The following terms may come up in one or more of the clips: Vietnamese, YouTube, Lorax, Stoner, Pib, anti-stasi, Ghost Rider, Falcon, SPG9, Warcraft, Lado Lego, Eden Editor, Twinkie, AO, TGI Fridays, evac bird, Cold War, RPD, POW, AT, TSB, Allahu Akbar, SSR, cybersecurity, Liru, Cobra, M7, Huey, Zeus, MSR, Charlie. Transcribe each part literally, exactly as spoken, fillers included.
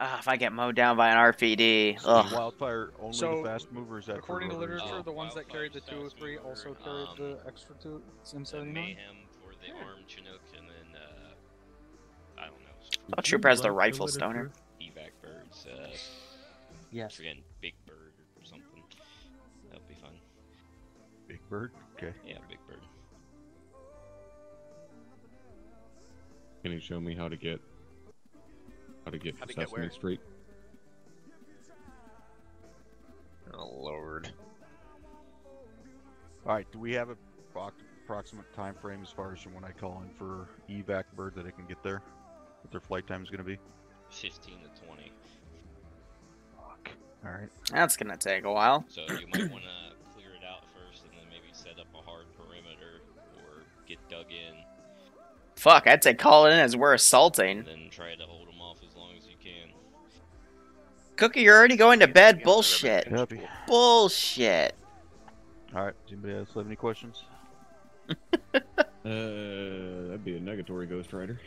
Uh, if I get mowed down by an R P D, ugh. Wildfire, only so, the fast movers that according to literature, oh, the ones that carried the two oh three also carried um, the extra two M seven nine. Mayhem for the yeah. armed Chinook, and then, uh, I don't know. I'll troop has the rifle, the Stoner. Evac birds, uh, yes. Big bird or something. That'll be fun. Big bird? Okay. Yeah, big bird. Can you show me how to get... How to get to Sesame Street? Oh lord. Alright, do we have a approximate time frame as far as from when I call in for evac bird that I can get there? What their flight time is going to be? fifteen to twenty. Fuck. Alright. That's going to take a while. So you might want to clear it out first and then maybe set up a hard perimeter or get dug in. Fuck, I'd say call it in as we're assaulting. And then try to hold them off as long as you can. Cookie, you're already going to bed. Bullshit. Bullshit. Alright, does anybody else have any questions? uh, that'd be a negatory, Ghost Rider.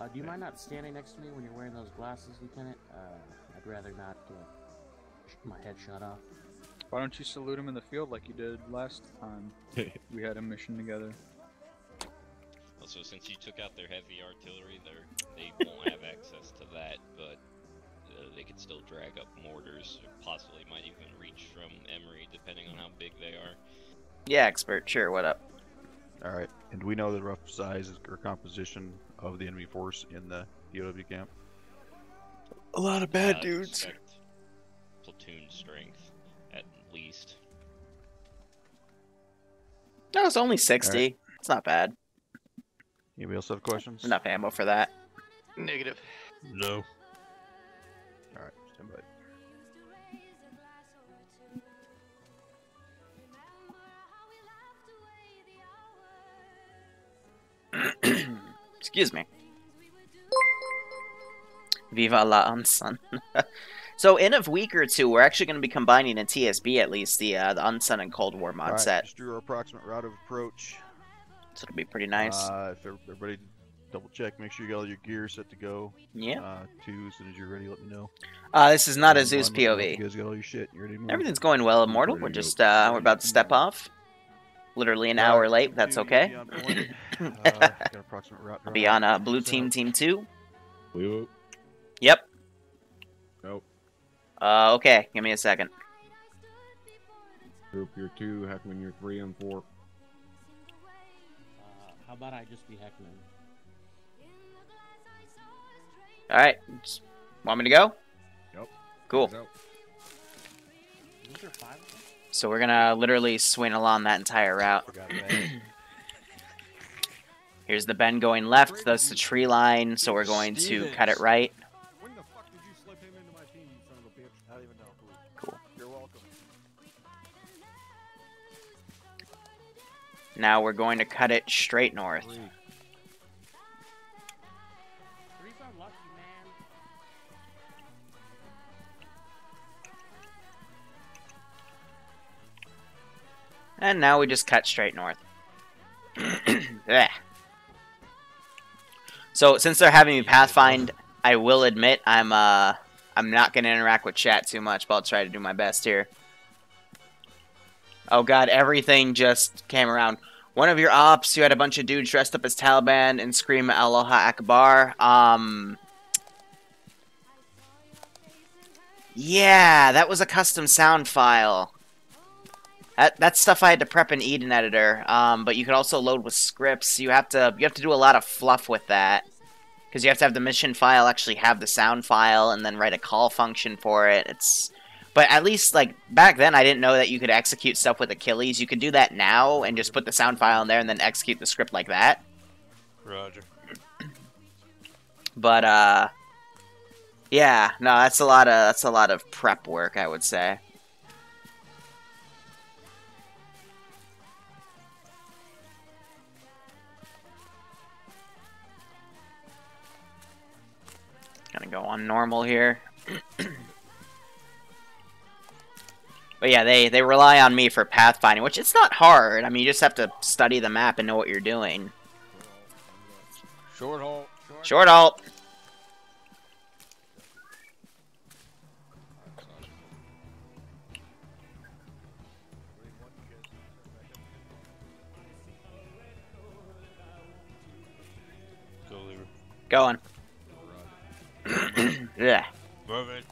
Uh, do you mind not standing next to me when you're wearing those glasses, Lieutenant? Uh, I'd rather not get my head shot off. Why don't you salute him in the field like you did last time we had a mission together? Also, since you took out their heavy artillery, they won't have access to that, but uh, they can still drag up mortars, or possibly might even reach from Emery, depending on how big they are. Yeah, expert, sure, what up? Alright, and do we know the rough size or composition of the enemy force in the P O W camp? A lot of bad uh, dudes. Platoon strength. Least. No, it's only sixty. Right. It's not bad. Anybody else have questions? Enough ammo for that. Negative. No. Alright, stand by. Excuse me. Viva la Ansan. So in a week or two, we're actually going to be combining in T S B at least the uh, the Unsun and Cold War mod right, set. Just drew our approximate route of approach. So it'll be pretty nice. Uh, if everybody double check, make sure you got all your gear set to go. Yeah. Uh, to as soon as you're ready, let me know. Uh, this is not a Zeus P O V. You guys got all your shit. You ready to move? Everything's going well, Immortal. We're just uh, we're about to step off. Literally an uh, hour late. But that's okay. uh, got approximate route. I'll be on uh, Blue Team Team Two. Blue. Yep. Nope. Uh, okay, give me a second. Group, you're two, Heckman, you're three, and four. Uh, how about I just be Heckman? Alright, want me to go? Yep. Cool. So we're gonna literally swing along that entire route. Here's the bend going left, that's the tree line, so we're going to cut it right. Now we're going to cut it straight north. And now we just cut straight north. So since they're having me pathfind, I will admit I'm uh I'm not gonna interact with chat too much, but I'll try to do my best here. Oh god, everything just came around. One of your ops, you had a bunch of dudes dressed up as Taliban and scream Allahu Akbar. Um, yeah, that was a custom sound file. That, that's stuff I had to prep in Eden Editor. Um, but you could also load with scripts. You have to you have to do a lot of fluff with that because you have to have the mission file actually have the sound file and then write a call function for it. It's But at least, like, back then, I didn't know that you could execute stuff with Achilles. You could do that now and just put the sound file in there and then execute the script like that. Roger. But, uh... yeah, no, that's a lot of, that's a lot of prep work, I would say. Gonna go on normal here. But yeah, they, they rely on me for pathfinding, which it's not hard. I mean, you just have to study the map and know what you're doing. Short halt. Short, short halt. Going. Yeah. Moving.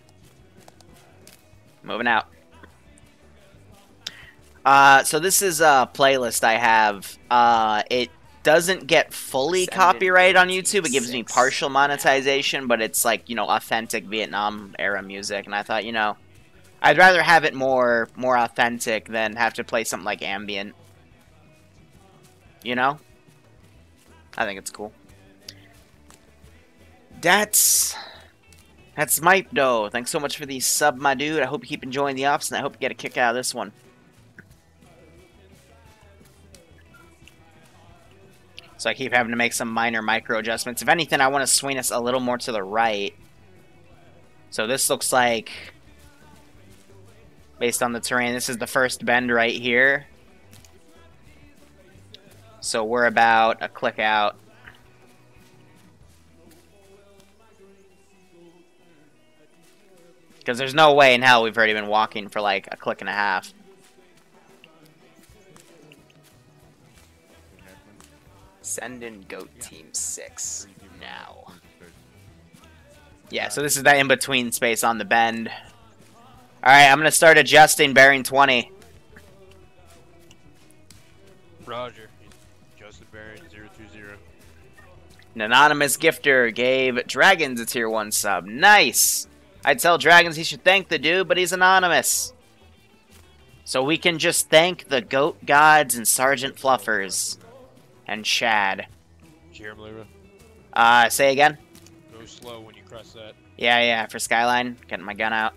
Moving out. Uh, so this is a playlist I have. Uh, it doesn't get fully copyrighted on YouTube. It gives me partial monetization, but it's like, you know, authentic Vietnam era music. And I thought, you know, I'd rather have it more more authentic than have to play something like ambient. You know? I think it's cool. That's that's Mipe though. Thanks so much for the sub, my dude. I hope you keep enjoying the ops, and I hope you get a kick out of this one. So I keep having to make some minor micro adjustments. If anything, I want to swing us a little more to the right. So this looks like, based on the terrain, this is the first bend right here. So we're about a click out. Because there's no way in hell we've already been walking for like a click and a half. Send in Goat Team six now. Yeah, so this is that in-between space on the bend. Alright, I'm going to start adjusting bearing twenty. Roger. Adjusted bearing zero two zero. An anonymous gifter gave Dragons a tier one sub. Nice! I tell Dragons he should thank the dude, but he's anonymous. So we can just thank the Goat Gods and Sergeant Fluffers. And Shad. Did you hear him, Lyra? Uh, say again? Go slow when you cross that. Yeah, yeah, for Skyline. Getting my gun out.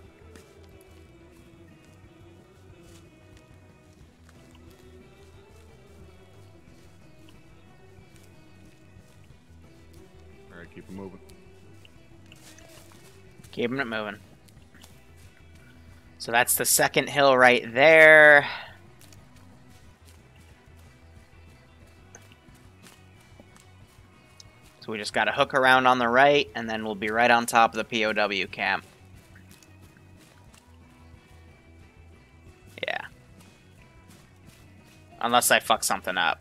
Alright, keep it moving. Keeping it moving. So that's the second hill right there. So we just got to hook around on the right, and then we'll be right on top of the P O W camp. Yeah. Unless I fuck something up.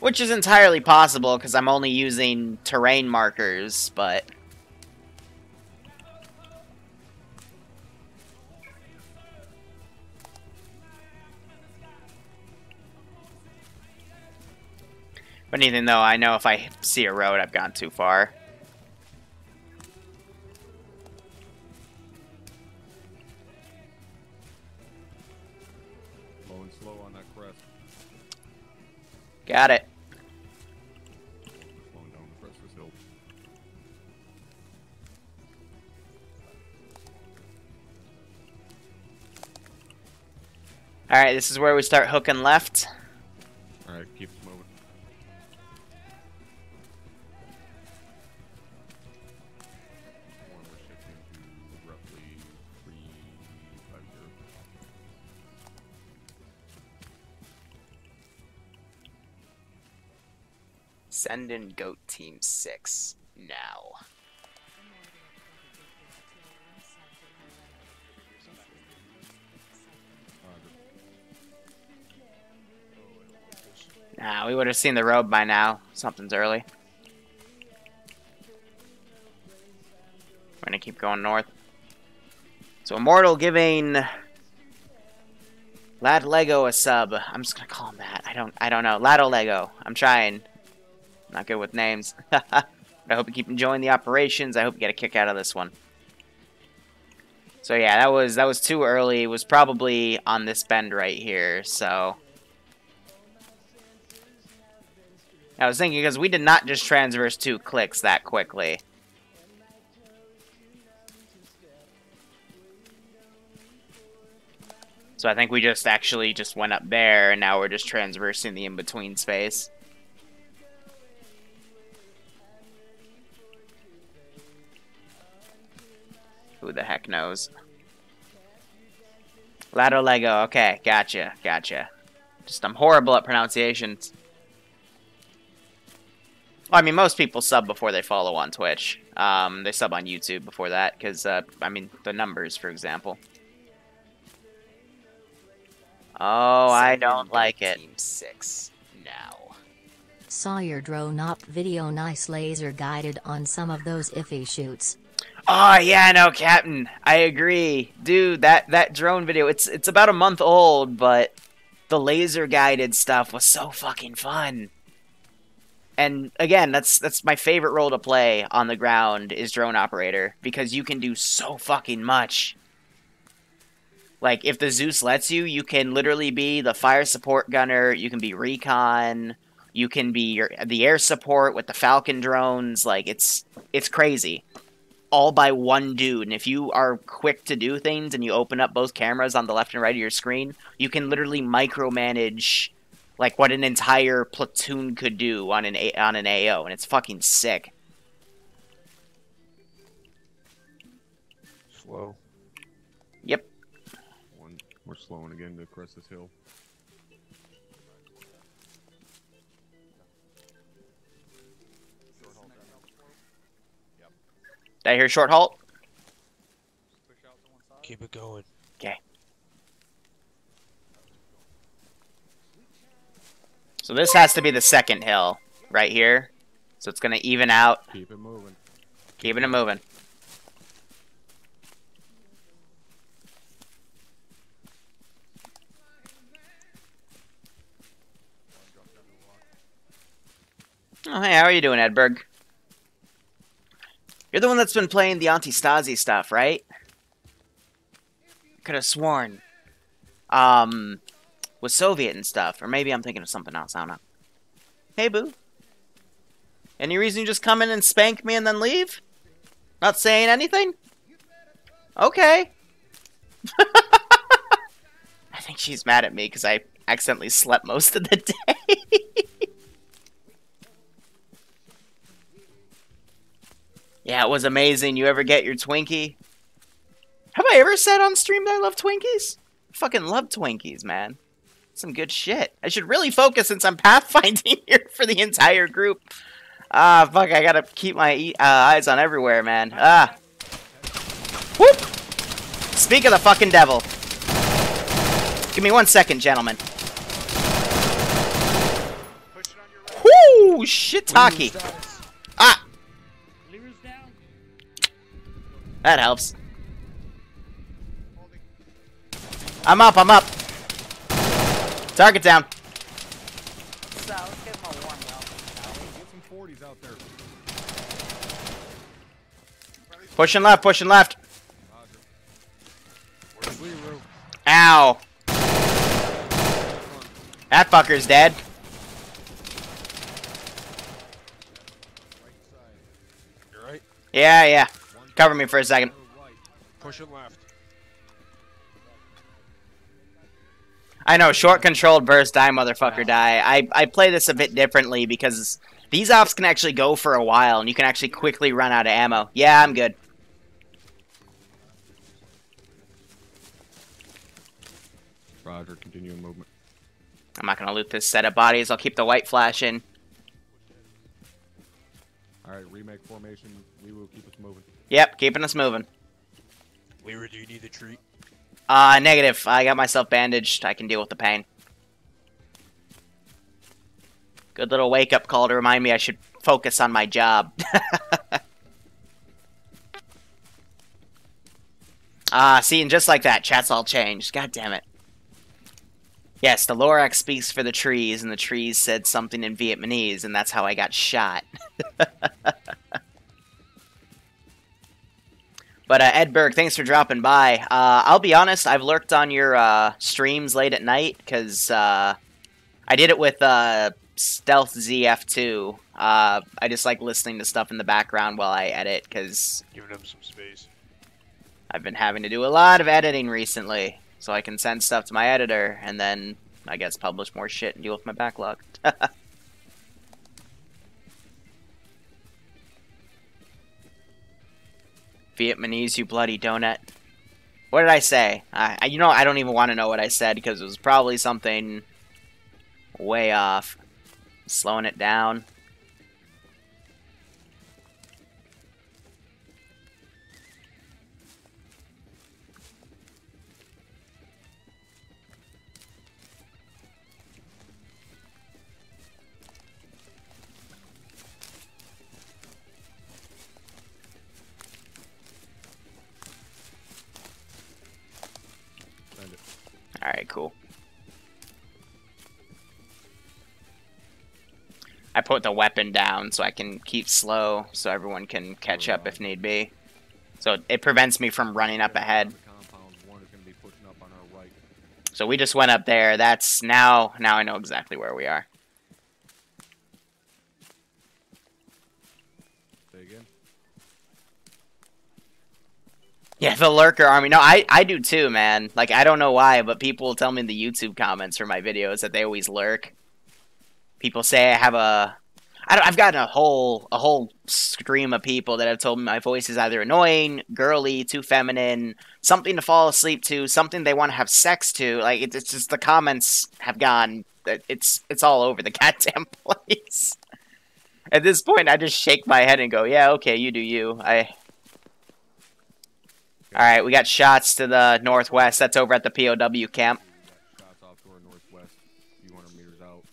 Which is entirely possible, because I'm only using terrain markers, but... But even though I know if I see a road, I've gone too far. Low and slow on that crest. Got it. Slowing down the crest of this hill. All right, this is where we start hooking left. All right, keep. Send in Goat Team six now. Nah, we would have seen the road by now. Something's early. We're gonna keep going north. So Immortal giving Lad Lego a sub. I'm just gonna call him that. I don't I don't know. Lado Lego. I'm trying. Not good with names. But I hope you keep enjoying the operations. I hope you get a kick out of this one. So yeah, that was that was too early. It was probably on this bend right here. So I was thinking, because we did not just transverse two clicks that quickly. So I think we just actually just went up there, and now we're just transversing the in-between space. Who the heck knows? Lado Lego. Okay, gotcha, gotcha. Just I'm horrible at pronunciations. Well, I mean, most people sub before they follow on Twitch. Um, they sub on YouTube before that, because, uh, I mean, the numbers, for example. Oh, I don't like it. Team six now. Saw your drone op video, nice laser guided on some of those iffy shoots. Oh yeah, no, Captain, I agree, dude. That that drone video, it's it's about a month old, but the laser guided stuff was so fucking fun. And again, that's that's my favorite role to play on the ground is drone operator, because you can do so fucking much. Like, if the Zeus lets you, you can literally be the fire support gunner, you can be recon, you can be your, the air support with the Falcon drones. Like, it's it's crazy. All by one dude. And if you are quick to do things and you open up both cameras on the left and right of your screen, you can literally micromanage, like, what an entire platoon could do on an A on an A O, and it's fucking sick. Slow. Yep. One, we're slowing again to crest this hill. Did I hear short halt? Keep it going. Okay. So this has to be the second hill right here. So it's gonna even out. Keep it moving. Keeping it moving. Oh hey, how are you doing, Edberg? You're the one that's been playing the anti-stasi stuff, right? Could have sworn. Um, with Soviet and stuff. Or maybe I'm thinking of something else. I don't know. Hey, boo. Any reason you just come in and spank me and then leave? Not saying anything? Okay. I think she's mad at me because I accidentally slept most of the day. Yeah, it was amazing. You ever get your Twinkie? Have I ever said on stream that I love Twinkies? I fucking love Twinkies, man. Some good shit. I should really focus since I'm pathfinding here for the entire group. Ah, fuck, I gotta keep my e uh, eyes on everywhere, man. Ah. Whoop! Speak of the fucking devil. Give me one second, gentlemen. Whoo! Shiitake. Ah! That helps. I'm up, I'm up. Target down. Pushing left, pushing left. Ow. That fucker's dead. Yeah, yeah. Cover me for a second. Push it left. I know, short controlled burst, die motherfucker, die. I, I play this a bit differently because these ops can actually go for a while and you can actually quickly run out of ammo. Yeah, I'm good. Roger, continuing movement. I'm not going to loot this set of bodies. I'll keep the white flash in. Alright, remake formation. We will keep us moving. Yep, keeping us moving. Leader, do you need a treat? Uh, negative. I got myself bandaged. I can deal with the pain. Good little wake-up call to remind me I should focus on my job. Ah, uh, see, and just like that, chat's all changed. God damn it. Yes, the Lorax speaks for the trees, and the trees said something in Vietnamese, and that's how I got shot. But uh, Edberg, thanks for dropping by. Uh, I'll be honest, I've lurked on your uh, streams late at night because uh, I did it with uh, Stealth Z F two. Uh, I just like listening to stuff in the background while I edit because giving him some space. I've been having to do a lot of editing recently, so I can send stuff to my editor and then I guess publish more shit and deal with my backlog. Vietnamese, you bloody donut. What did I say? I, you know, I don't even want to know what I said because it was probably something way off. Slowing it down. put the weapon down so I can keep slow so everyone can catch up if need be. So it prevents me from running up ahead. So we just went up there. That's now, now I know exactly where we are. Yeah, the lurker army. No, I, I do too, man. Like, I don't know why, but people tell me in the YouTube comments for my videos that they always lurk. People say I have a... I don't, I've gotten a whole a whole stream of people that have told me my voice is either annoying, girly, too feminine, something to fall asleep to, something they want to have sex to. Like, it, it's just the comments have gone... It's, it's all over the goddamn place. At this point, I just shake my head and go, yeah, okay, you do you. I... All right, we got shots to the northwest. That's over at the P O W camp. Shots off to our northwest, two hundred meters out.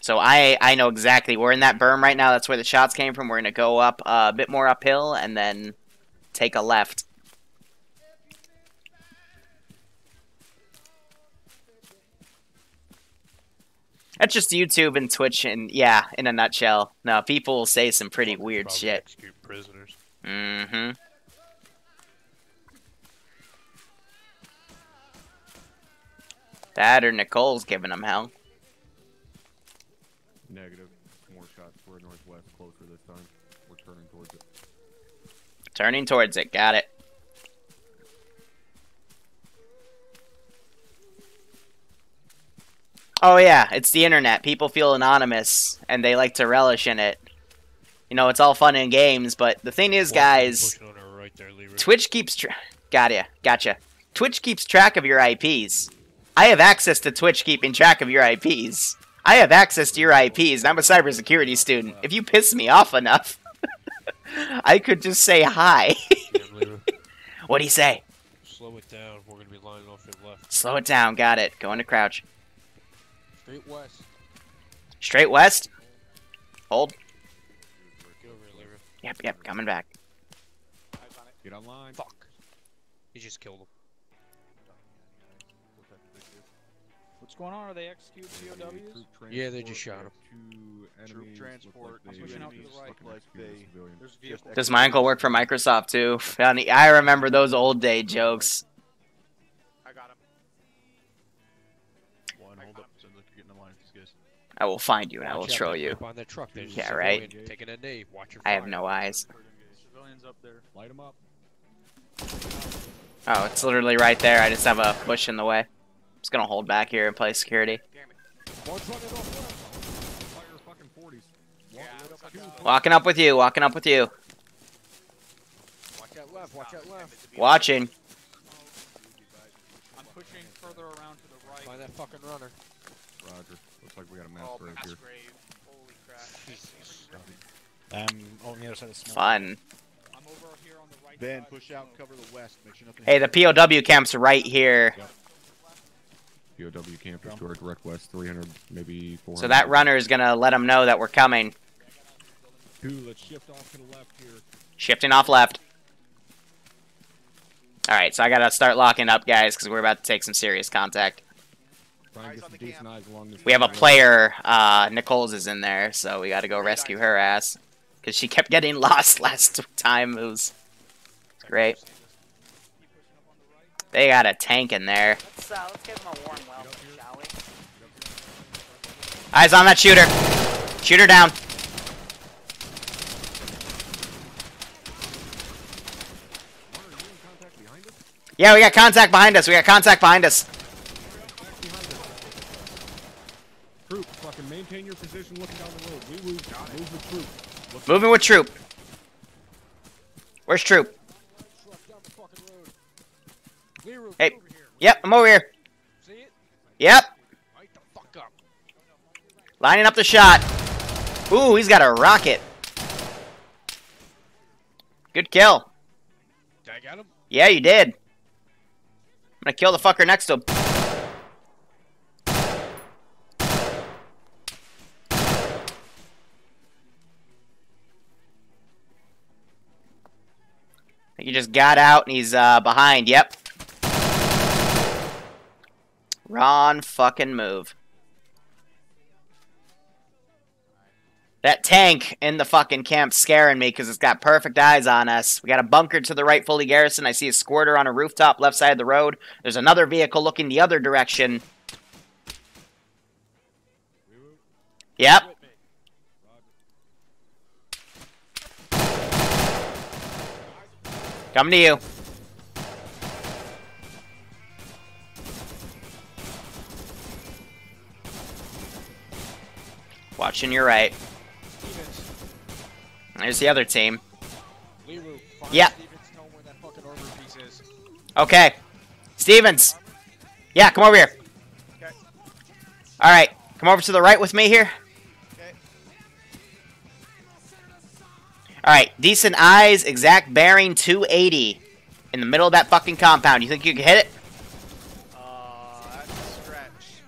So I I know exactly. We're in that berm right now. That's where the shots came from. We're gonna go up a bit more uphill and then take a left. That's just YouTube and Twitch, and yeah, in a nutshell. Now people will say some pretty weird shit. Execute prisoners. Mm-hmm. That or Nicole's giving them hell. Negative. More shots. We're northwest, closer this time. We're turning towards it. Turning towards it. Got it. Oh yeah, it's the internet. People feel anonymous, and they like to relish in it. You know, it's all fun and games, but the thing is, guys, right there, Twitch keeps tra- Gotcha. Gotcha. Twitch keeps track of your I Ps. I have access to Twitch keeping track of your I Ps. I have access to your I Ps, and I'm a cybersecurity student. If you piss me off enough, I could just say hi. What'd he say? Slow it down. We're going to be lining off your left. Slow it down. Got it. Going to crouch. Straight west. Straight west? Hold. Yep, yep. Coming back. Get online. Fuck. He just killed him. What's going on? Are they executing P O Ws? Yeah, they just shot him. Troop transport. Like I'm pushing out to the right. Like they, they, does my uncle work for Microsoft too? I remember those old day jokes. I got him. One, hold up. Sounds like you're getting the line with these guys. I will find you and I will troll you. On that truck. Yeah, right. Taking a knee. Watch your fire. I have no eyes. Civilians up there. Light them up. Oh, it's literally right there. I just have a bush in the way. Just gonna hold back here and play security. Walking up with you, walking up with you. Watch out left, watch out left. Watching. I'm pushing further around to the right. By that fucking runner. Roger. Looks like we got a mass grave here. Holy crap. I'm on the other side of the smoke. Fun. I'm over here on the right. Ben, push out, cover the west. Make sure nothing. Hey, the P O W camp's right here. Yep. P O W camp to our direct west, three hundred, maybe four hundred. So that runner is going to let them know that we're coming. Dude, let's shift off to the left here. Shifting off left. Alright, so I got to start locking up, guys, because we're about to take some serious contact. We have a player, uh, Nicole's is in there, so we got to go rescue her ass. Because she kept getting lost last time. It was great. They got a tank in there. Let's, uh, let's give him a warm welcome, shall we? Eyes on that shooter. Shooter down. Yeah, we got contact behind us. We got contact behind us. Troop, fucking maintain your position looking down the road. We move, move with troop. Look Moving with troop. Where's troop? Hey, yep, I'm over here. See it? Yep. Right the fuck up. Lining up the shot. Ooh, he's got a rocket. Good kill. Did I get him? Yeah, you did. I'm gonna kill the fucker next to him. I think he just got out and he's uh, behind. Yep. Wrong fucking move. That tank in the fucking camp's scaring me because it's got perfect eyes on us. We got a bunker to the right fully garrison. I see a squirter on a rooftop left side of the road. There's another vehicle looking the other direction. Yep. Coming to you. Watching your right. There's the other team. Yeah. Okay. Stevens. Yeah, come over here. Okay. All right. Come over to the right with me here. Okay. All right. Decent eyes. Exact bearing two eighty. In the middle of that fucking compound. You think you can hit it? Uh, that's a stretch.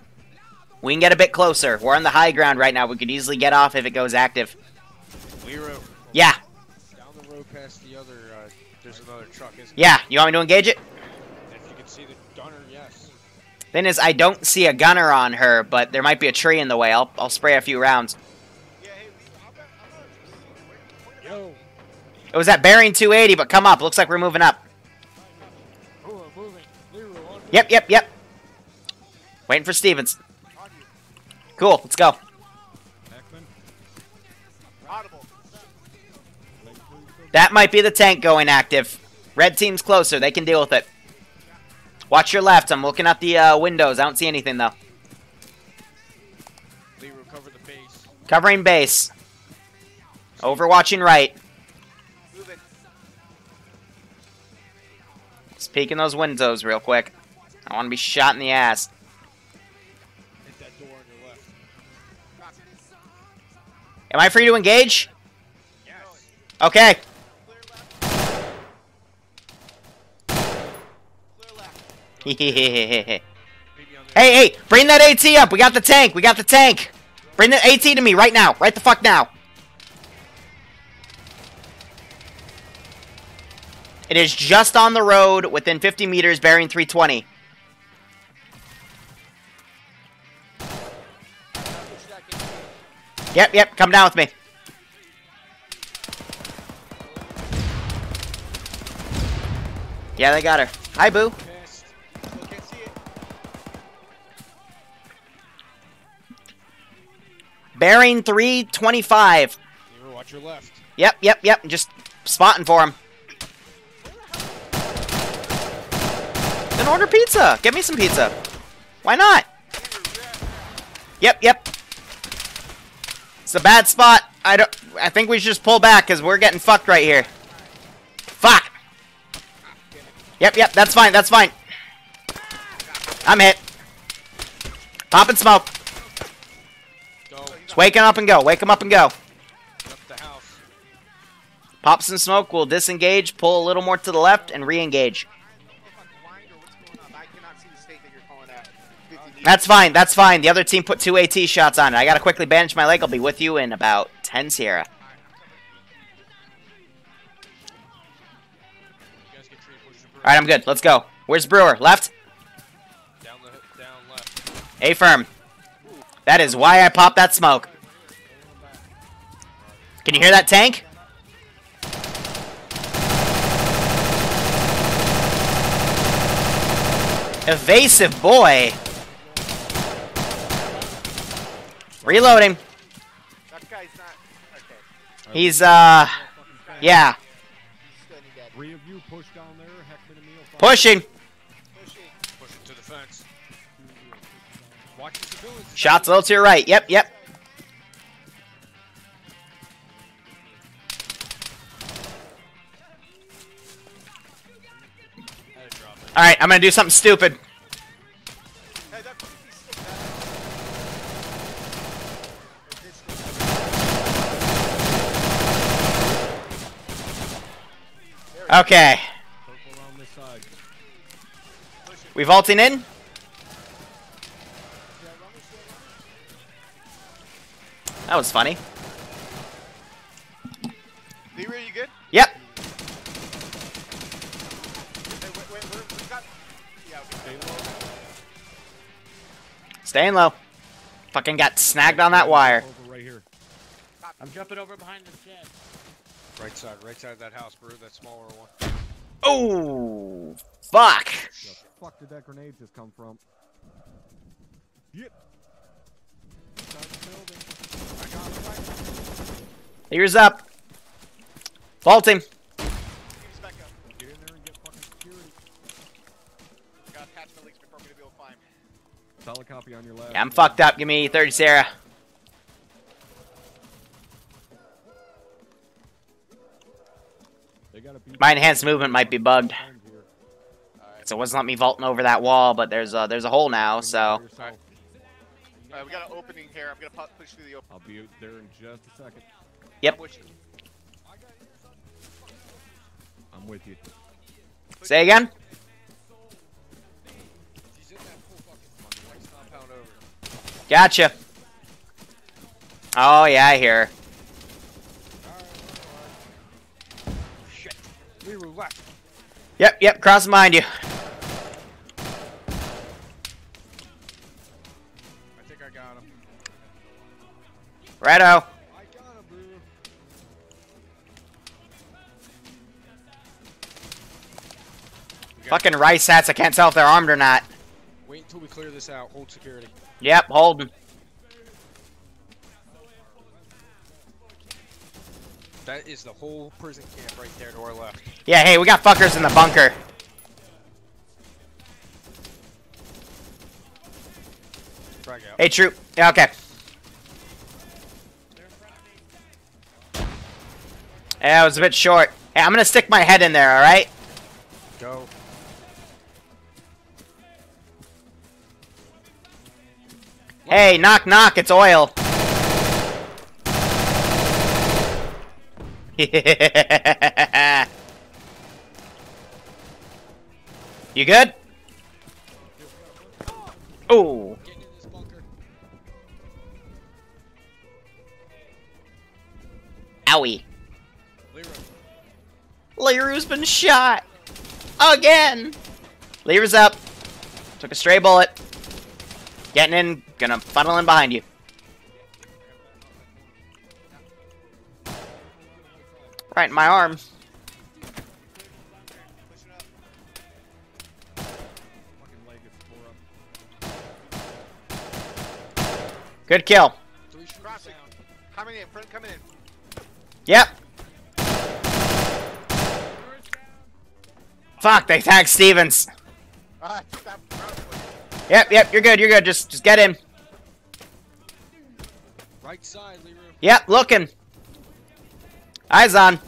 We can get a bit closer. We're on the high ground right now. We could easily get off if it goes active. We were... Yeah. Down the road past the other, uh, there's another truck, isn't yeah, there? You want me to engage it? If you can see the gunner, yes. Thing is, I don't see a gunner on her, but there might be a tree in the way. I'll, I'll spray a few rounds. Yeah, hey, I'll bet, I'll bet. Yo. It was at bearing two eighty, but come up. Looks like we're moving up. Ooh, we're moving. Leroy, yep, yep, yep. Waiting for Stevens. Cool, let's go. That might be the tank going active. Red team's closer. They can deal with it. Watch your left. I'm looking at the uh, windows. I don't see anything, though. Leroy, cover the base. Covering base. Overwatching right. Moving. Just peeking those windows real quick. I want to be shot in the ass. Hit that door on your left. Am I free to engage? Yes. Okay. Hey, hey, bring that AT up. We got the tank. We got the tank. Bring the AT to me right now. Right the fuck now. It is just on the road within fifty meters, bearing three twenty. Yep, yep. Come down with me. Yeah, they got her. Hi, boo. Bearing three twenty-five. Watch your left. Yep, yep, yep. Just spotting for him. Then order pizza. Get me some pizza. Why not? Yep, yep. It's a bad spot. I don't. I think we should just pull back because we're getting fucked right here. Fuck. Yep, yep. That's fine. That's fine. I'm hit. Pop and smoke. Wake him up and go. Wake him up and go. Up the house. Pop some smoke. We'll disengage, pull a little more to the left, and re-engage. That's fine. That's fine. The other team put two AT shots on it. I got to quickly bandage my leg. I'll be with you in about ten Sierra. All right, I'm good. Let's go. Where's Brewer? Left? Down, the, down left. A firm. That is why I popped that smoke. Can you hear that tank? Evasive boy. Reloading. That guy's not okay. He's uh yeah. Three of you push down there, Heckman and Neil. Pushing. Pushing to the fence. Shots a little to your right. Yep, yep. Alright, I'm going to do something stupid. Okay. We vaulting in? That was funny. Leroy, you good? Yep. Staying low. Fucking got snagged on that wire. Over right here. Copy I'm jumping over behind the shed. Right side, right side of that house, Brew, that smaller one. Oh, fuck! Where the fuck did that grenade just come from? Yep. Inside the building. I got him right now. Here's up. Vault him. Get in there and get fucking security. Got hatch the leaks before I'm gonna be able to climb. Solid copy on your left. Yeah, I'm fucked up. Give me thirty, Sarah. My enhanced movement might be bugged. Right. So it wasn't let me vaulting over that wall, but there's a, there's a hole now, so. All right. All right, we got an opening here. I'm going to push through the opening. I'll be there in just a second. Yep. I'm with you. I'm with you. Say again? Gotcha. Oh, yeah, I hear her. We were left. Yep, yep, cross behind you. I think I got him. Righto. I got him, bro. Fucking rice hats, I can't tell if they're armed or not. Wait until we clear this out, hold security. Yep, hold them. That is the whole prison camp right there to our left. Yeah, hey, we got fuckers in the bunker. Frag out. Hey, troop. Yeah, okay. Yeah, it was a bit short. Hey, I'm gonna stick my head in there, alright? Go. Hey, knock, knock, it's oil. You good? Oh. Owie. Leroux's been shot. Again. Leroux's up. Took a stray bullet. Getting in. Gonna funnel in behind you. Right in my arm. Good kill. Coming in, front coming in. Yep. Fuck, they tagged Stevens. Yep, yep, you're good, you're good. Just just get in. Right side, Leroy. Yep, looking. Eyes on.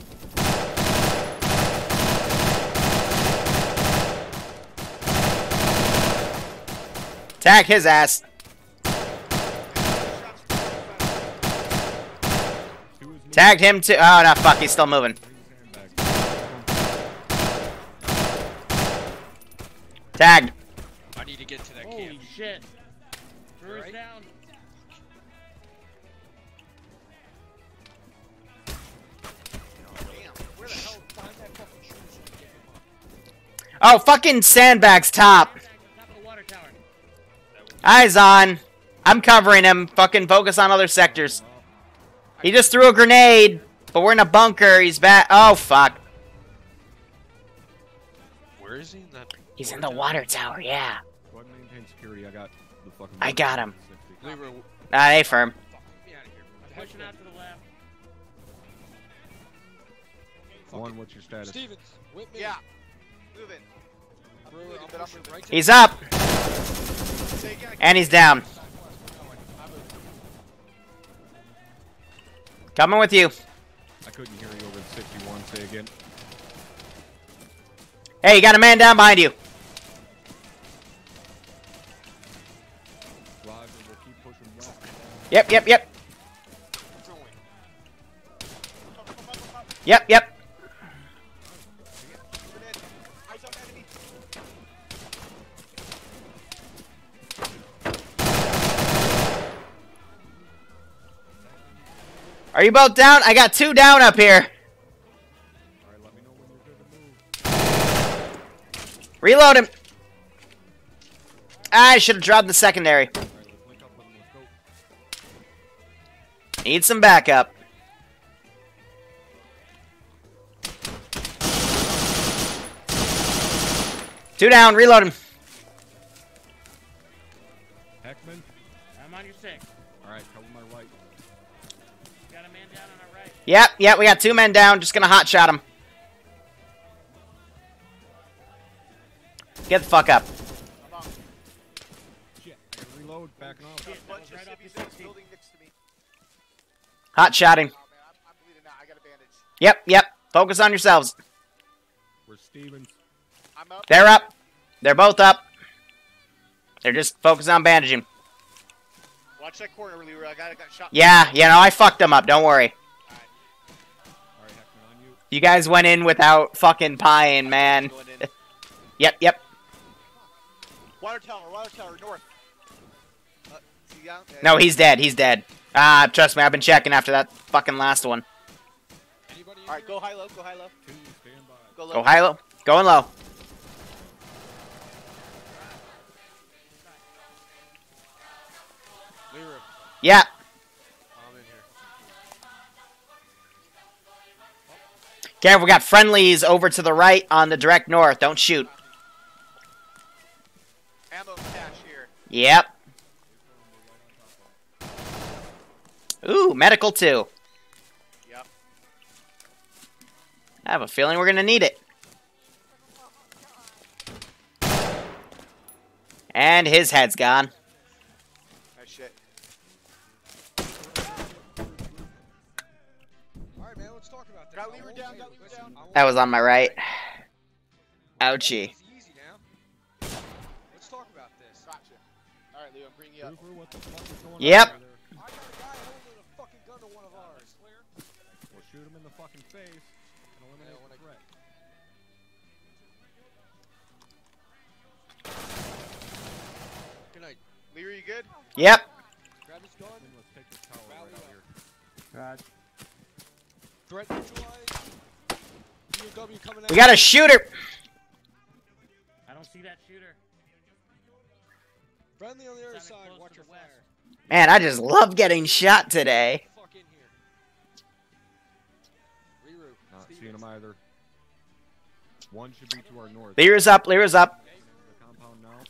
Tag his ass. Tagged him too. Oh, no, fuck. He's still moving. Tagged. I need to get to that camp. Holy shit. Brew's down. Oh, fucking sandbags top. Eyes on. I'm covering him. Fucking focus on other sectors. He just threw a grenade, but we're in a bunker. He's back. Oh, fuck. Where is he? He's in the water tower, yeah. I got him. Not a firm. One, what's your status? Stevens, with me. Yeah. Moving. He's up. And he's down. Coming with you. I couldn't hear you over the sixty-one. Say again. Hey, you got a man down behind you. Yep, yep, yep. Yep, yep. Are you both down? I got two down up here. All right, let me know when you're good to move. Reload him. I should have dropped the secondary. Right, up, Need some backup. Two down, reload him. Heckman. I'm on your six. Alright, come on my right. You got a man down on our right. Yep, yep, we got two men down. Just gonna hot shot him. Get the fuck up. Hot shot him. Yep, yep. Focus on yourselves. We're Stevens. I'm up. They're up. They're both up. They're just focused on bandaging. Watch that corner, really. I got, I got shot. Yeah, you know, I fucked them up. Don't worry. All right. All right, Heckman, on you. You guys went in without fucking pieing, man. Yep, yep. Water tower, water tower, north. Uh, yeah, yeah. No, he's dead. He's dead. Ah, trust me. I've been checking after that fucking last one. Alright, go high low, go high low. Two, go low. Go high low. Going low. Clear up. Yeah. I'm in here. Careful, we got friendlies over to the right on the direct north. Don't shoot. Ammo cache here. Yep. Ooh, medical too. I have a feeling we're going to need it. And his head's gone. Oh, shit. Alright, man, let's talk about that. Lever down, lever down. That was on my right. Ouchie. Easy now. Let's talk about this. Gotcha. Alright, Leo, I'm bringing you up. Hoover, what the fuck is going yep. on I got a guy holding a fucking gun to one of ours. We'll shoot him in the fucking face. Good night. Leary, you good? Yep. Grab his gun. Let's take this tower right out here. God. Threat neutralized. Coming out. We got a shooter. I don't see that shooter. Friendly on the other side. Watch your fire. Man, I just love getting shot today. Seeing them either. One should be to our north. Lear's up, Lear's up.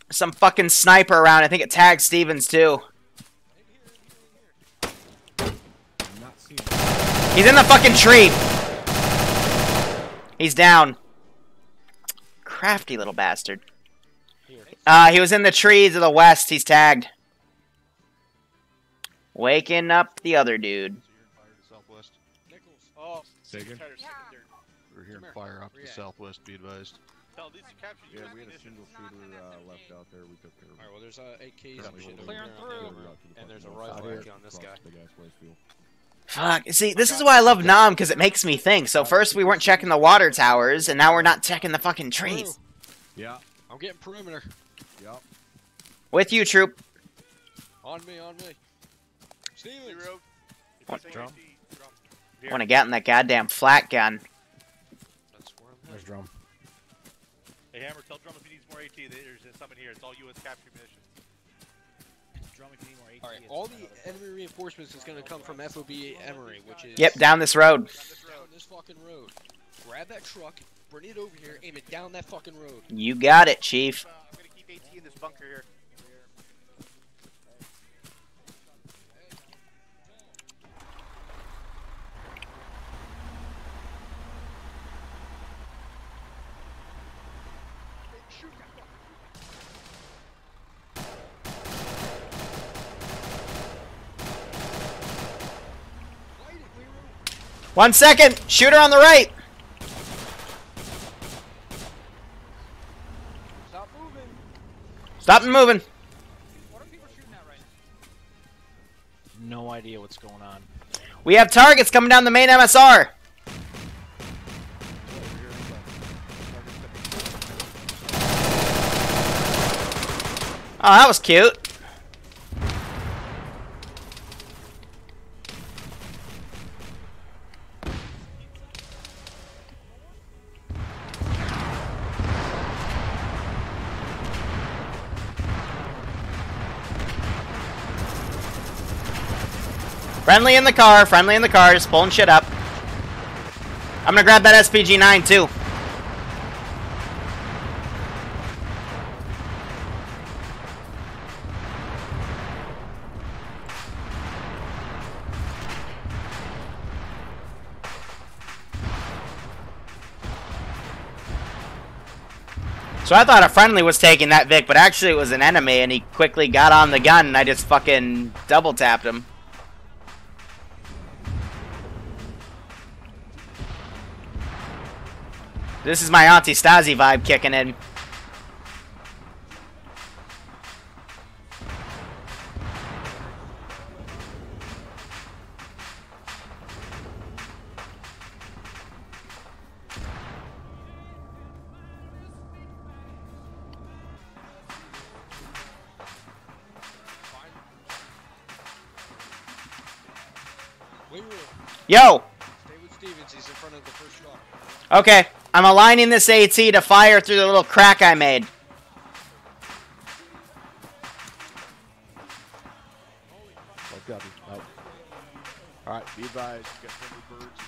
Some fucking sniper around. I think it tagged Stevens too. He's in the fucking tree. He's down. Crafty little bastard. Uh, he was in the tree to the west. He's tagged. Waking up the other dude. Taken. We're hearing fire off to the southwest, be advised. Hell, these captured. Yeah, we had a single shooter uh, left out there. We took care of him. Alright, well, there's uh, eight keys. Clearing through. And there's a rifle on this guy. Fuck. See, this is why I love Nam, because it makes me think. So first we weren't checking the water towers, and now we're not checking the fucking trees. Yeah. I'm getting perimeter. Yep. With you, troop. On me, on me. Steely rope. What drum? I want to get in that goddamn flat gun. There's drum. Hey, Hammer, tell drum if he needs more AT. There's something here. It's all U S capture munitions. Drum if you need more AT. All right, all the enemy reinforcements is going to come from F O B Emery, which is... Yep, down this road. Down this road. Down this fucking road. Grab that truck, bring it over here, aim it down that fucking road. You got it, Chief. Uh, I'm going to keep AT in this bunker here. One second! Shooter on the right! Stop moving! Stop moving! What are people shooting at right now? No idea what's going on. We have targets coming down the main M S R! Oh, that was cute. Friendly in the car, friendly in the car, just pulling shit up. I'm gonna grab that S P G nine too. So I thought a friendly was taking that Vic, but actually it was an enemy, and he quickly got on the gun, and I just fucking double-tapped him. This is my anti-stasi vibe kicking in. Yo! Stay with Stevens, he's in front of the first shot. Okay, I'm aligning this AT to fire through the little crack I made. Well, oh. Alright, be advised, you got friendly birds.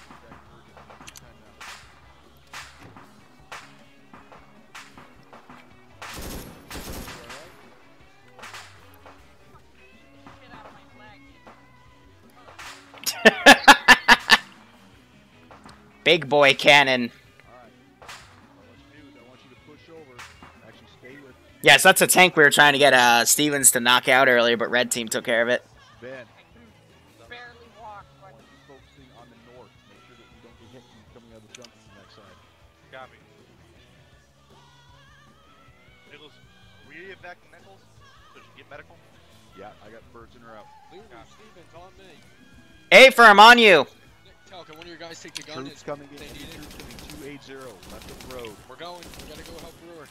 Big boy cannon. Yes, that's a tank we were trying to get uh, Stevens to knock out earlier, but Red Team took care of it. Ben. Yeah, I got birds in her out. A firm on you. Falcon, one of your guys take the gun. Troops coming in. two eighty, left of the road. We're going. We gotta go help Brewer.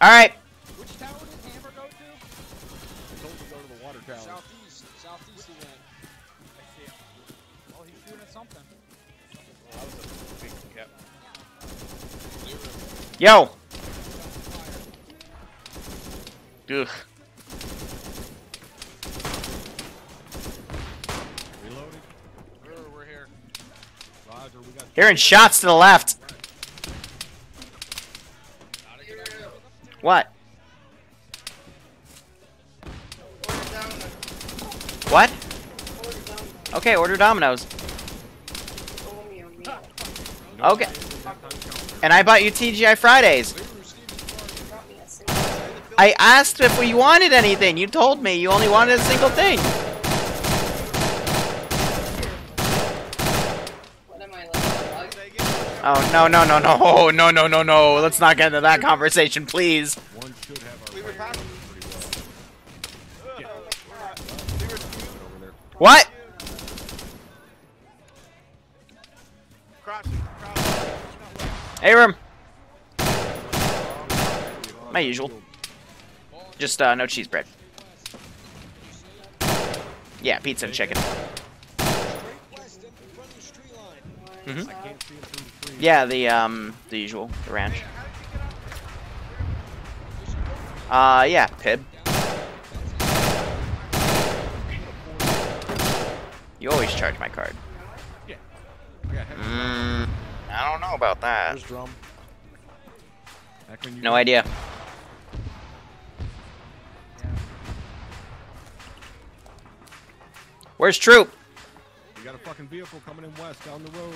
All right. Which tower did Hammer go to? I told him to go to the water tower. Southeast. Southeast he went. I see him. Oh, he's shooting at something. Well, I was a big cap. Yo. Ugh. Hearing shots to the left. What? What? Okay, order Domino's. Okay. And I bought you T G I Fridays. I asked if we wanted anything. You told me you only wanted a single thing. Oh, no, no, no, no, oh, no, no, no, no. Let's not get into that conversation, please. One should have our we were pretty well. Yeah. Oh, what? Aram. My usual. Just uh, no cheese bread. Yeah, pizza and chicken. Mm-hmm. I can't see it. Yeah, the, um, the usual, the ranch. Uh, yeah, Pib. You always charge my card. Mm, I don't know about that. No idea. Where's Troop? We got a fucking vehicle coming in west down the road.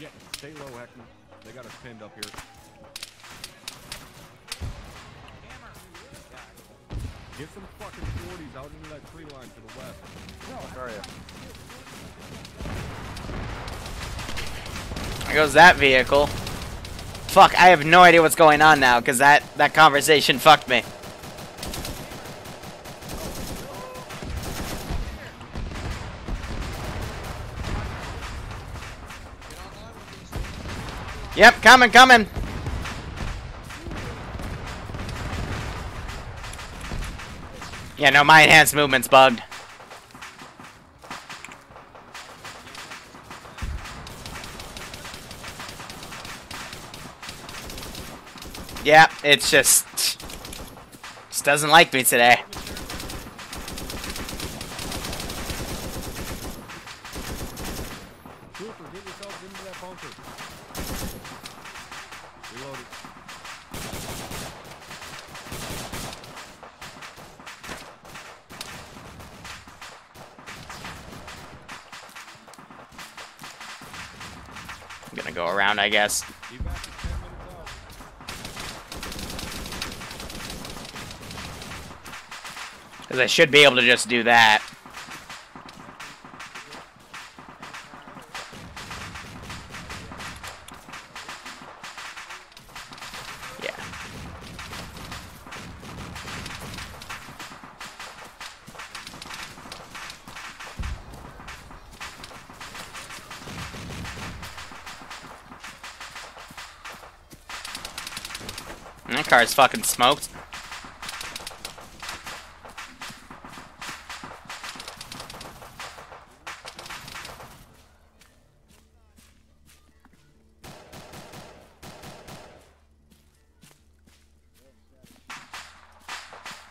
Yeah, stay low, Heckman. They got us pinned up here. Get some fucking forties out into that tree line to the west. Oh, sorry. There goes that vehicle. Fuck, I have no idea what's going on now, because that, that conversation fucked me. Yep, coming, coming. Yeah, no, my enhanced movement's bugged. Yeah, it's just... just doesn't like me today. I'm gonna go around, I guess. Because I should be able to just do that. That car is fucking smoked.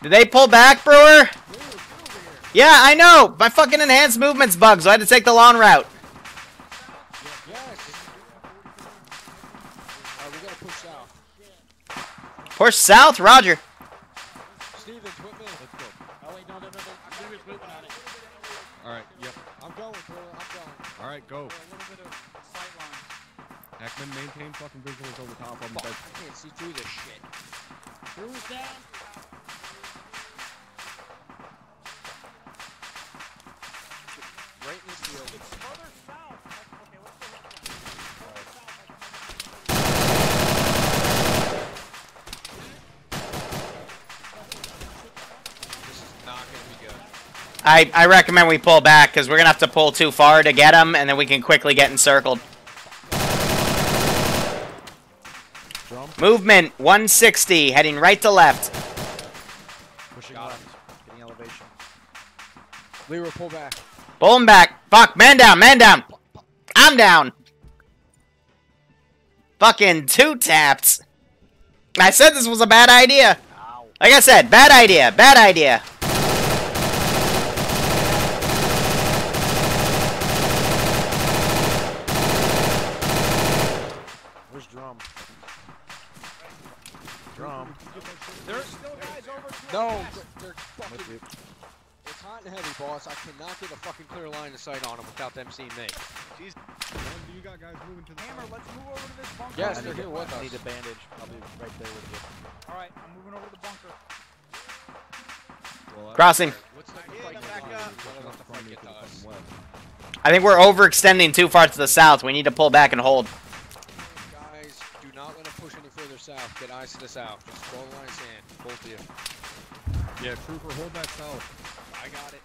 Did they pull back, Brewer? Yeah, I know. My fucking enhanced movement's bugged, so I had to take the long route. Push south, Roger. Stevens, with me. Let's go. Oh, wait, no, no, no, no. Stevens moving on it. All right, yep. I'm going, bro. I'm going. All right, go. A little bit of sight line. Ekman, maintain fucking visuals over top of him. I can't see through this shit. Who's that? Right in the field. It's further south. Okay, let's go. I, I recommend we pull back, because we're going to have to pull too far to get him, and then we can quickly get encircled. Drum. Movement, one sixty, heading right to left. Pushing left, getting elevation. Leroy, pull back. Pull him back. Fuck, man down, man down. I'm down. Fucking two taps. I said this was a bad idea. Like I said, bad idea, bad idea. No, they're fucking... It's hot and heavy, boss. I cannot get a fucking clear line of sight on them without them seeing me. Jeez. You got guys moving to the hammer. Let's move over to this bunker. Yes, they're here with us. I need a bandage. I'll be right there with you. All right, I'm moving over to the bunker. Well, crossing. I think we're overextending too far to the south. We need to pull back and hold. Guys, do not let them push any further south. Get eyes to the south. Just throw the line of sand. Both of you. Yeah, Trooper, hold that south. I got it.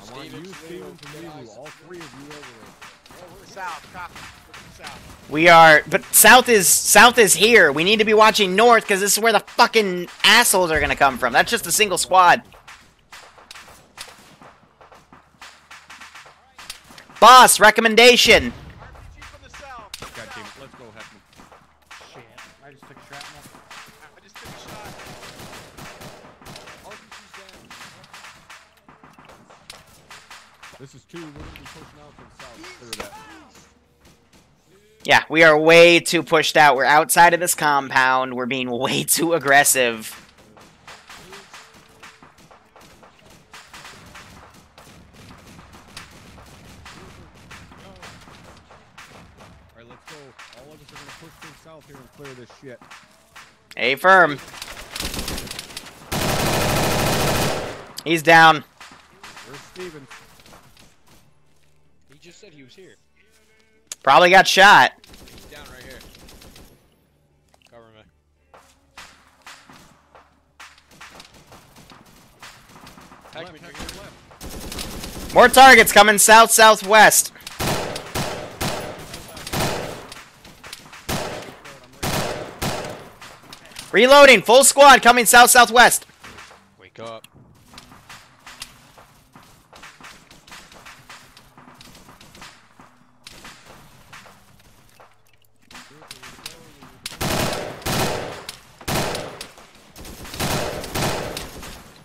I Stevens, want you, Stevens, and you, all three of you over there. Over south, copy. Over south. We are, but south is south is here. We need to be watching north, because this is where the fucking assholes are gonna come from. That's just a single squad. Boss, recommendation. R P G from the south. God damn it, let's go, Hefman. Shit, I just took shrapnel. I just took a shot. This is two. We're gonna be pushing out from south. Clear that. Yeah, we are way too pushed out. We're outside of this compound. We're being way too aggressive. All right, let's go. All of us are gonna push from south here and clear this shit. Hey, firm. He's down. Where's Steven? Just said he was here. Probably got shot. He's down right here. Cover me. Left, me left. More targets coming south southwest. Reloading, full squad coming south southwest. Wake up.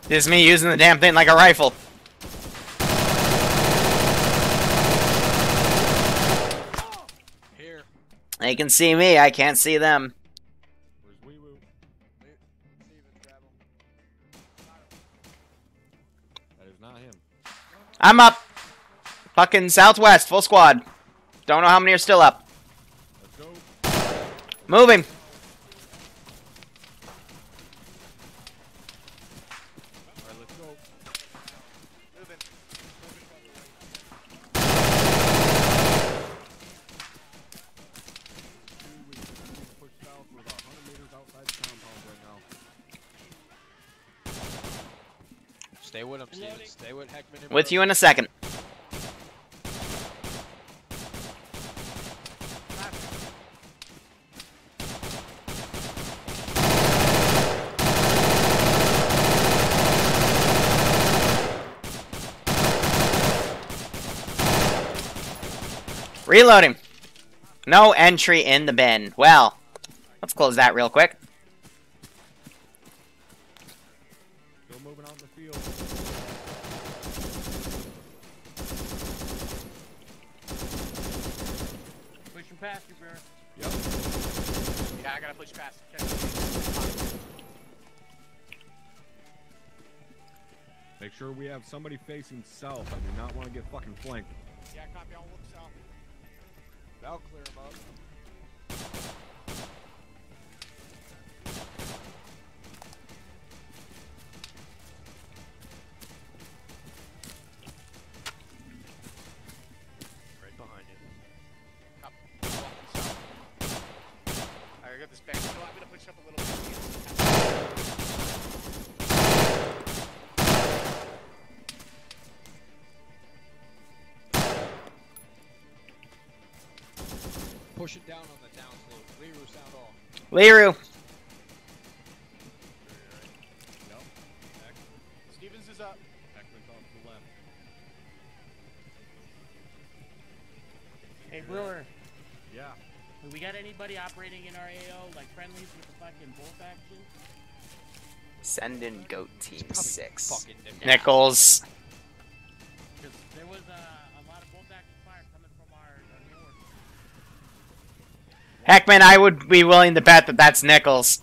This is me using the damn thing like a rifle. Here. They can see me, I can't see them. Where's Wee Woo? That is not him. I'm up. Fucking southwest, full squad. Don't know how many are still up. Move him. Stay with him, Steven. Stay with Heckman. With you in a second. Reload him. No entry in the bin. Well, let's close that real quick. Past you, Bear. Yep. Yeah, I gotta push past. Okay. Make sure we have somebody facing south. I do not want to get fucking flanked. Yeah, copy. I'll look south. That'll clear them up. Push it down on the down slope. Liru sound off. Liru. No. Stevens is up. Heckman's on to the left. Hey Brewer. Yeah. We got anybody operating in our A O, like friendlies with the fucking bull faction? Send in goat team six. Nichols. There was a. Uh, Heckman, I would be willing to bet that that's Nichols.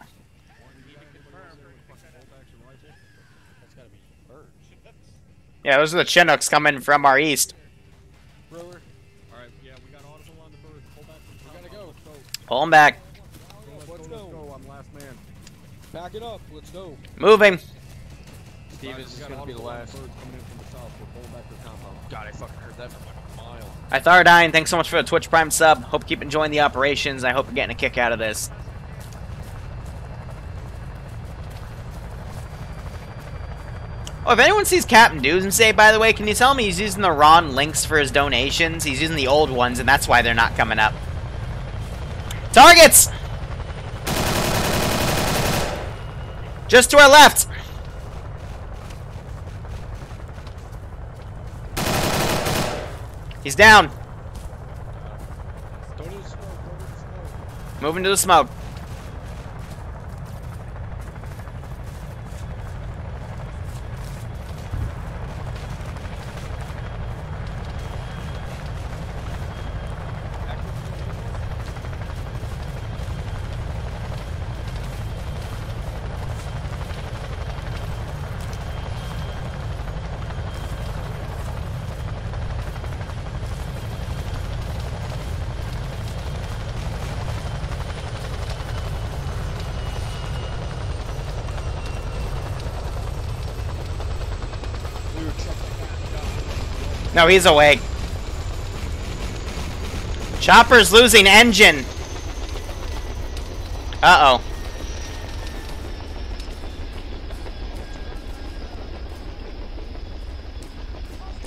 Yeah, those are the Chinooks coming from our east. Pull him back. Back it up. Let's go. Move him. Stevens is gonna be the last. God, I fucking heard that from a mile. Ithardine, thanks so much for the Twitch Prime sub. Hope you keep enjoying the operations. I hope you're getting a kick out of this. Oh, if anyone sees Captain Doomsday, by the way, can you tell me he's using the wrong links for his donations? He's using the old ones, and that's why they're not coming up. Targets! Just to our left! He's down. Go to the smoke, go to the smoke. Moving to the smoke. No, he's awake. Chopper's losing engine. Uh-oh.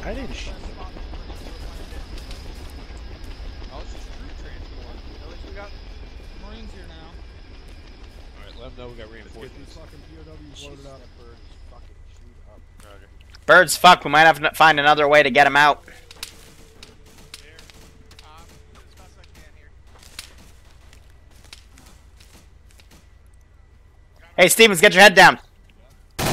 I didn't sh- Oh, it's just troop transport. At least we got Marines here now. Alright, let them know we got reinforcements. Get these fucking P O Ws loaded up. Bird's fucked. We might have to find another way to get him out. Hey, Stevens, get your head down. I'm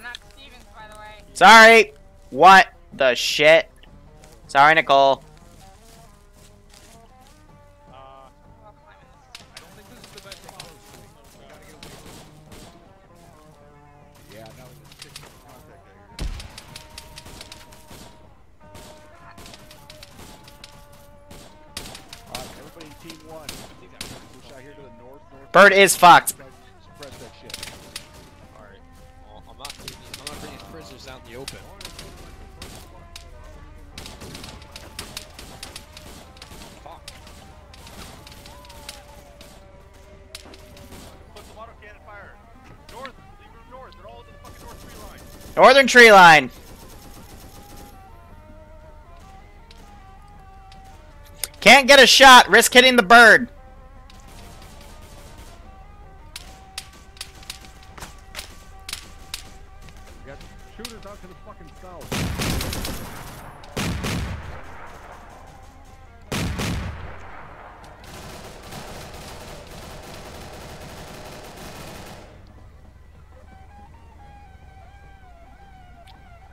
not Stevens, by the way. Sorry. What the shit? Sorry, Nicole. Bird is fucked. Suppress that shit. Alright. Well, I'm not bringing, I'm not bringing prisoners out in the open. Northern tree line. Can't get a shot. Risk hitting the bird. We got shooters out to the fucking south.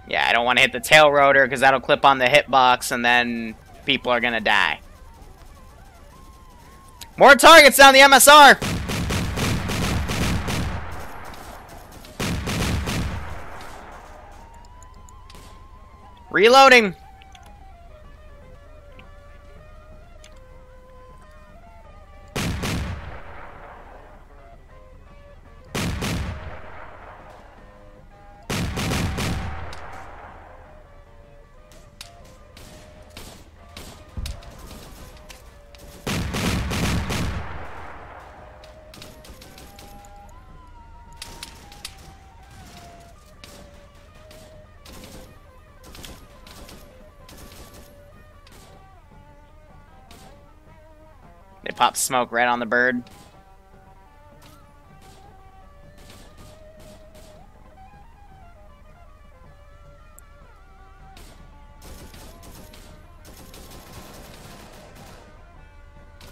Yeah, I don't want to hit the tail rotor because that'll clip on the hitbox and then people are gonna die. More targets down the M S R! Reloading! Pop smoke right on the bird.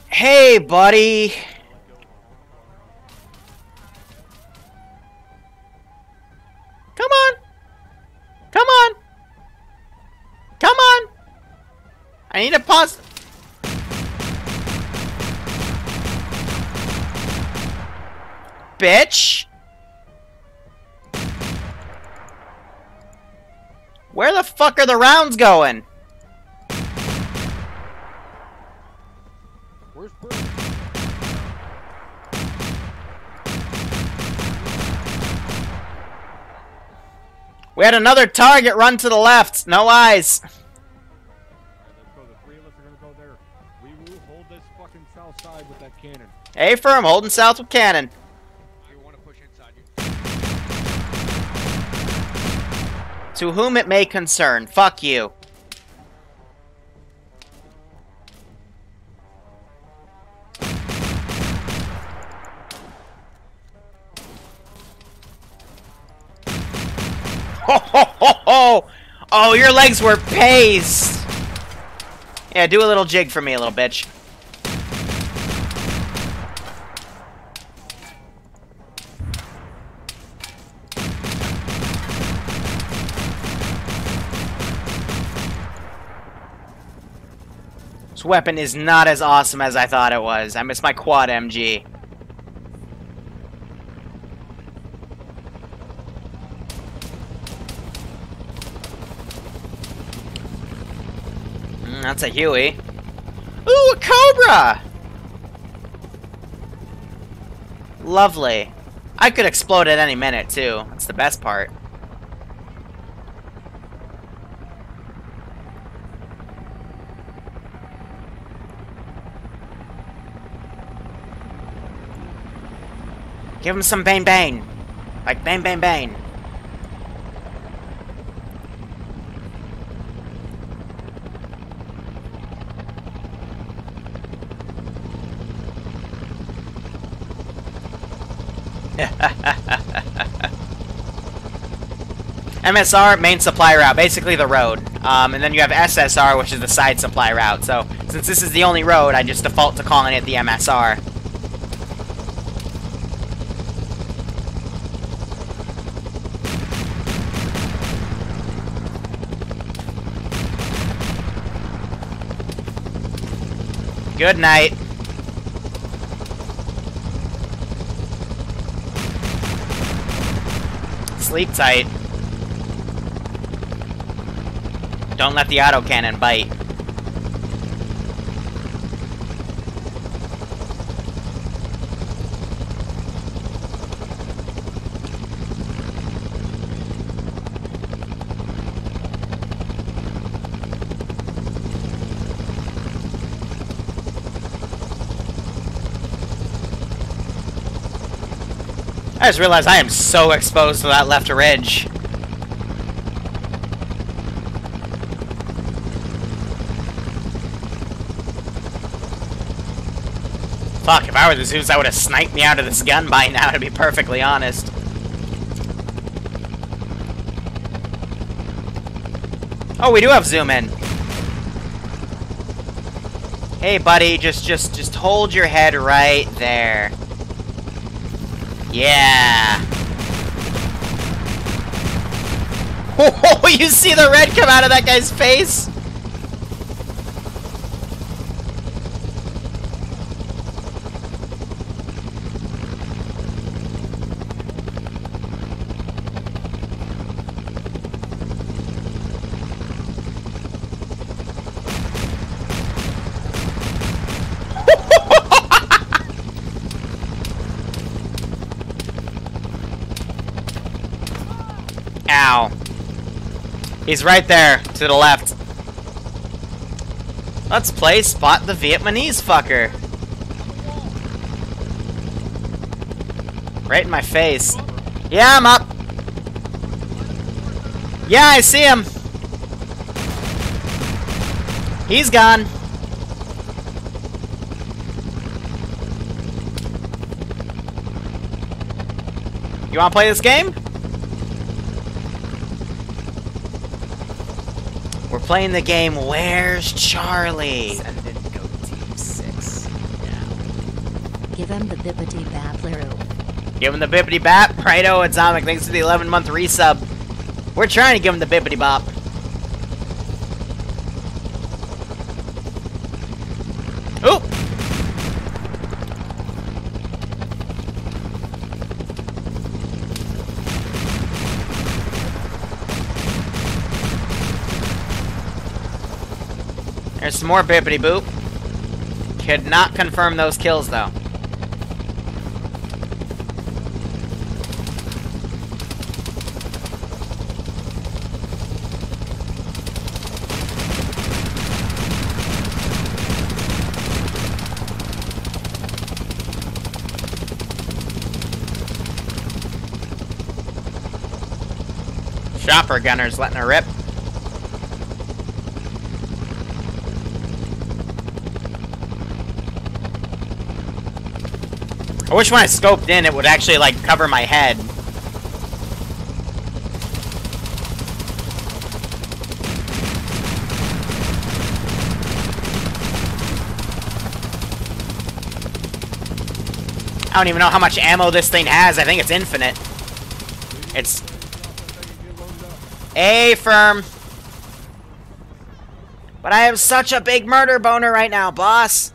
Hey, buddy. Come on. Come on. Come on. I need to pause. Bitch! Where the fuck are the rounds going? Where's Bird? We had another target run to the left. No eyes. All right, let's go. The three of us are gonna go there. We will hold this fucking south side with that cannon. Hey, firm, holding south with cannon. To whom it may concern. Fuck you. Ho ho ho ho! Oh, your legs were paced! Yeah, do a little jig for me, little bitch. This weapon is not as awesome as I thought it was. I miss my quad M G. Mm, that's a Huey. Ooh, a Cobra! Lovely. I could explode at any minute, too. That's the best part. Give him some bang bang. Like bang bang bang. M S R, main supply route, basically the road. Um, and then you have S S R, which is the side supply route. So since this is the only road, I just default to calling it the M S R. Good night. Sleep tight. Don't let the autocannon bite. I just realized I am so exposed to that left ridge. Fuck, if I were the Zeus, I would have sniped me out of this gun by now, to be perfectly honest. Oh, we do have zoom in. Hey, buddy, just, just, just hold your head right there. Yeah. Oh, you see the red come out of that guy's face? He's right there, to the left. Let's play Spot the Vietnamese fucker. Right in my face. Yeah, I'm up. Yeah, I see him. He's gone. You wanna play this game? We're playing the game, Where's Charlie? Send it, go team six. Now. Give him the bippity bap, Leroux. Give him the bippity bap. Prado Atomic, thanks to the eleven month resub. We're trying to give him the bippity bop. There's some more bippity boop. Could not confirm those kills though. Chopper gunner's letting her rip. I wish when I scoped in, it would actually, like, cover my head. I don't even know how much ammo this thing has. I think it's infinite. It's... A firm. But I have such a big murder boner right now, boss.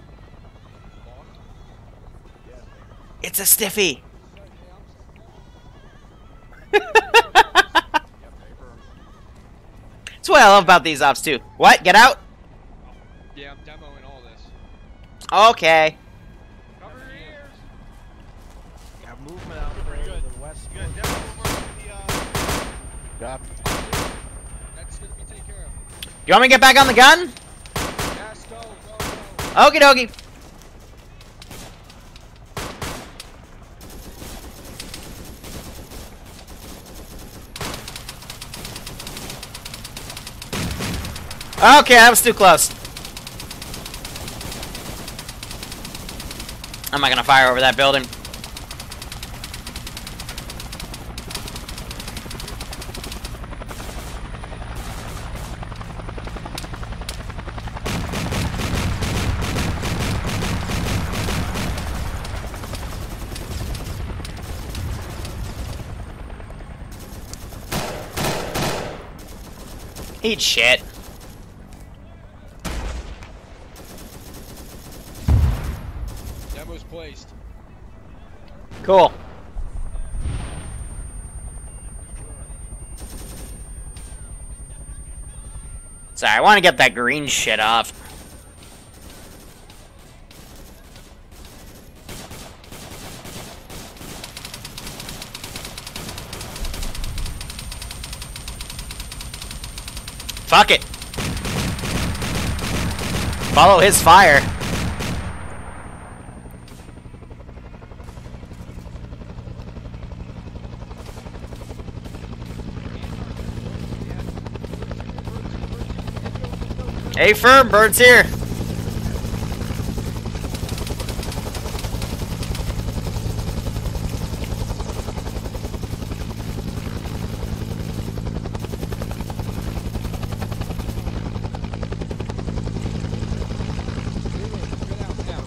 It's a stiffy. That's what I love about these ops too. What? Get out? Yeah, I'm demoing all this. Okay. Cover your ears. Got movement out to the west. Good. Demo over to the uh Got. That's gonna be taken care of. You want me to get back on the gun? Yes, go, go, go. Okie dokie. Okay, that was too close. I'm not gonna fire over that building. Eat shit. Cool. Sorry, I want to get that green shit off. Fuck it. Follow his fire. Hey, firm, bird's here.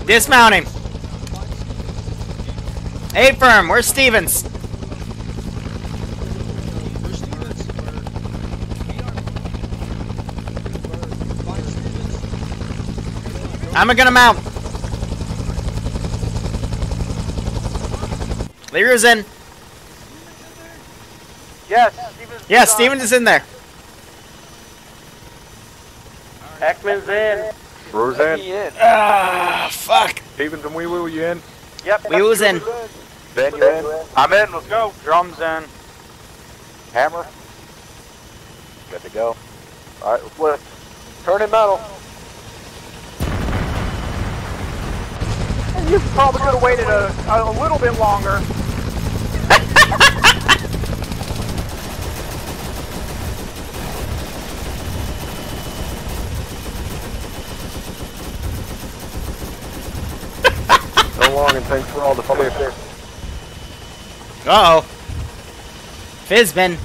Dismount him. Hey, firm, where's Stevens? I'm gonna mount. Lear's in. Yes, Stevens is, yes, Stevens is in there. Heckman's in. Brewer's in. Ah, fuck. Stevens and Wee Woo, you in? Yep. Wee Woo's in. Ben, you in? I'm in. Let's go. Drums in. Hammer. Good to go. All right, let's lift. Turn in metal. You probably could have waited a, a little bit longer. So long, and thanks for all the fire. Uh-oh. Fizbin.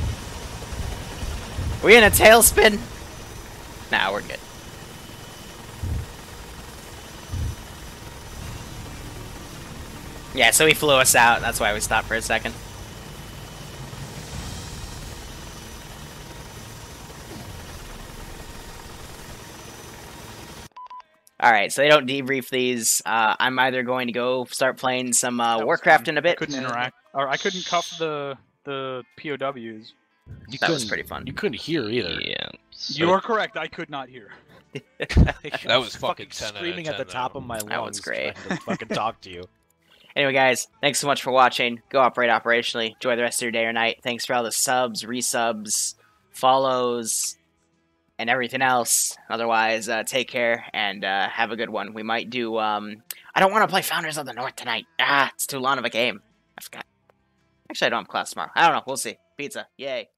We in a tailspin? Nah, we're good. Yeah, so he flew us out. That's why we stopped for a second. Alright, so they don't debrief these. Uh, I'm either going to go start playing some uh, Warcraft fun. in a bit. I couldn't interact. Or I couldn't cuff the, the P O Ws. You that was pretty fun. You couldn't hear either. Yeah. So. You are correct. I could not hear. That was fucking, fucking screaming at the top of my lungs. That was great. To fucking talk to you. Anyway, guys, thanks so much for watching. Go operate operationally. Enjoy the rest of your day or night. Thanks for all the subs, resubs, follows, and everything else. Otherwise, uh, take care and uh, have a good one. We might do... Um, I don't want to play Founders of the North tonight. Ah, it's too long of a game. I forgot. Actually, I don't have class tomorrow. I don't know. We'll see. Pizza. Yay.